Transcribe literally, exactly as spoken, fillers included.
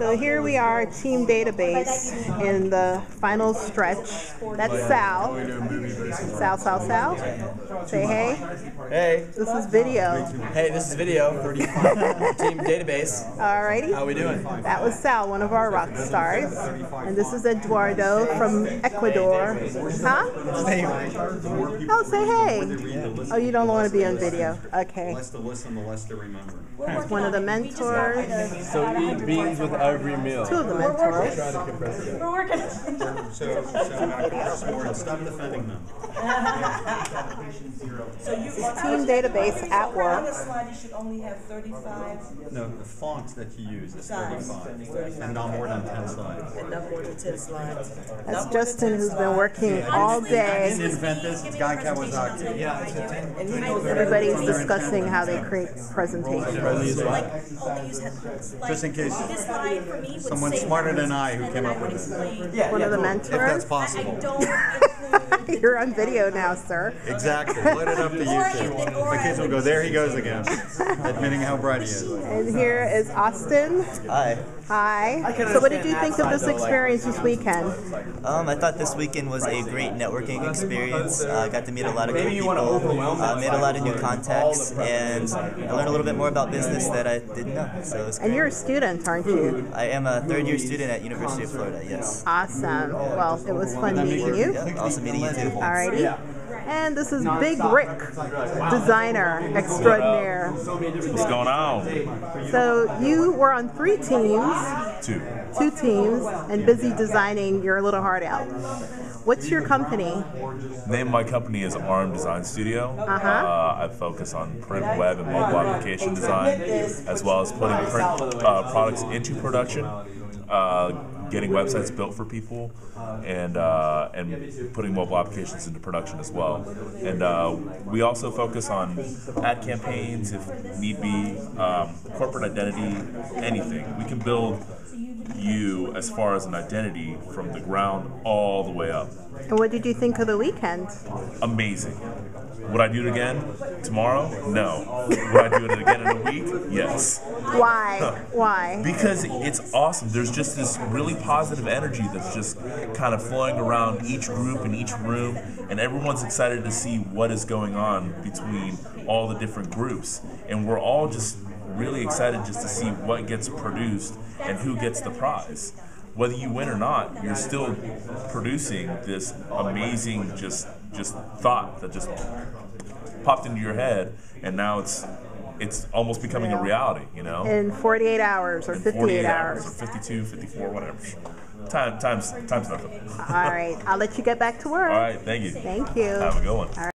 So here we are, team database in the final stretch. That's Sal. Sal, Sal, Sal. Say hey. Hey. This is video. Hey, this is video. Team database. Alrighty. How we doing? That was Sal, one of our rock stars. And this is Eduardo from Ecuador. Huh? Oh, say hey. Oh, you don't want to be on video. Okay. Less to listen, the less to remember. It's one of the mentors. So eat beans with every meal. Two of the mentors. We're working. So, so and stop defending them. So you team database at work. On the slide, you should only have thirty-five. No, the font that you use is thirty-five, and not more than ten slides. And not more than ten slides. That's Justin, who's been working yeah. all day. I didn't invent this. It's Guy Kawasaki. Yeah. Everybody's discussing how they create presentations. Just in case someone smarter than I who came up with it. Yeah, one yeah, of the mentors. If that's possible. You're on video now, sir. Exactly. Let it up to YouTube. My kids will go, there he goes again, admitting how bright he is. And here is Austin. Hi. Hi. So what did you think of this experience this weekend? Um, I thought this weekend was a great networking experience. I uh, got to meet a lot of cool people, uh, made a lot of new contacts, and I learned a little bit more about business that I didn't know. So it was great. And you're a student, aren't you? I am a third-year student at University of Florida, yes. Awesome. Well, it was fun meeting you. Yeah, awesome meeting you. Alrighty. Yeah. And this is Big Rick, designer extraordinaire. What's going on? So you were on three teams. Two. Two teams, and busy designing your little heart out. What's your company? Name of my company is Arm Design Studio. Uh-huh. uh, I focus on print, web, and mobile application design, as well as putting print uh, products into production. Uh, getting websites built for people, and uh, and putting mobile applications into production as well. And uh, we also focus on ad campaigns, if need be, um, corporate identity, anything. We can build you as far as an identity from the ground all the way up. And what did you think of the weekend? Amazing. Would I do it again tomorrow? No. Would I do it again in a week? Yes. Why? Huh. Why? Because it's awesome. There's just this really positive energy that's just kind of flowing around each group and each room, and everyone's excited to see what is going on between all the different groups. And we're all just really excited just to see what gets produced and who gets the prize. Whether you win or not, you're still producing this amazing just just thought that just popped into your head, and now it's it's almost becoming a reality, you know? In forty-eight hours or fifty-eight hours. Or fifty-two, fifty-four, whatever. Time, times, times nothing. All right. I'll let you get back to work. All right. Thank you. Thank you. Have a good one. All right.